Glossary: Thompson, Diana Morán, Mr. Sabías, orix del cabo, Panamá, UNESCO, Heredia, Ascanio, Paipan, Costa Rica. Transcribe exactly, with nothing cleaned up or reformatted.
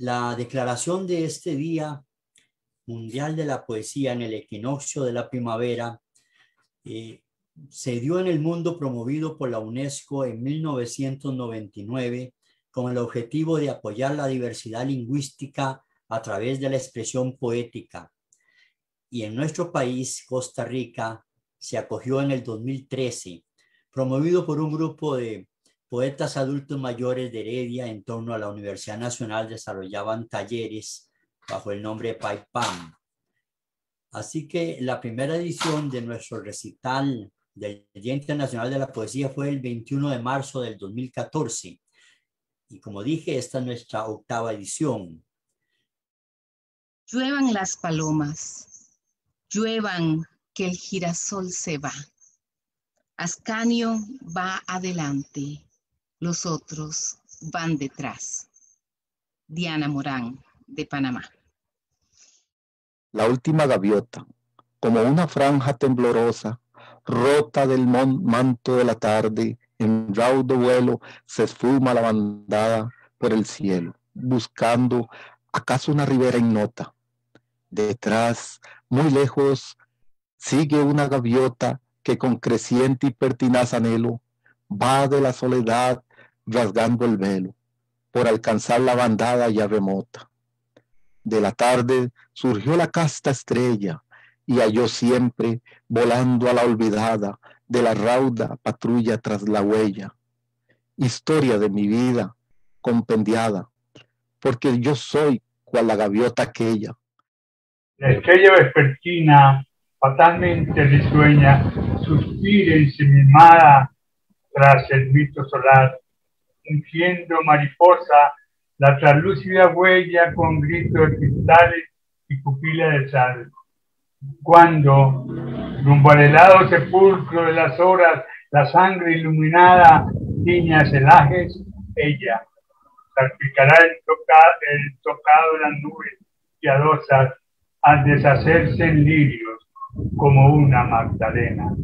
La declaración de este Día Mundial de la Poesía en el equinoccio de la primavera eh, se dio en el mundo, promovido por la UNESCO en mil novecientos noventa y nueve con el objetivo de apoyar la diversidad lingüística a través de la expresión poética. Y en nuestro país, Costa Rica, se acogió en el dos mil trece, promovido por un grupo de poetas adultos mayores de Heredia. En torno a la Universidad Nacional desarrollaban talleres bajo el nombre Paipan. Así que la primera edición de nuestro recital del Día Internacional de la Poesía fue el veintiuno de marzo del dos mil catorce. Y como dije, esta es nuestra octava edición. Lluevan las palomas, lluevan que el girasol se va. Ascanio va adelante, los otros van detrás. Diana Morán, de Panamá. La última gaviota, como una franja temblorosa, rota del manto de la tarde, en raudo vuelo se esfuma la bandada por el cielo, buscando acaso una ribera ignota. Detrás, muy lejos, sigue una gaviota que con creciente y pertinaz anhelo va de la soledad rasgando el velo por alcanzar la bandada ya remota. De la tarde surgió la casta estrella y halló siempre volando a la olvidada de la rauda patrulla tras la huella. Historia de mi vida compendiada, porque yo soy cual la gaviota aquella. La estrella vespertina fatalmente risueña, suspira ensimismada tras el mito solar, ungiendo mariposa la translúcida huella con gritos de cristales y pupila de sal. Cuando, rumbo al helado sepulcro de las horas, la sangre iluminada tiña celajes, ella salpicará el, toca el tocado de las nubes piadosas al deshacerse en lirios como una magdalena.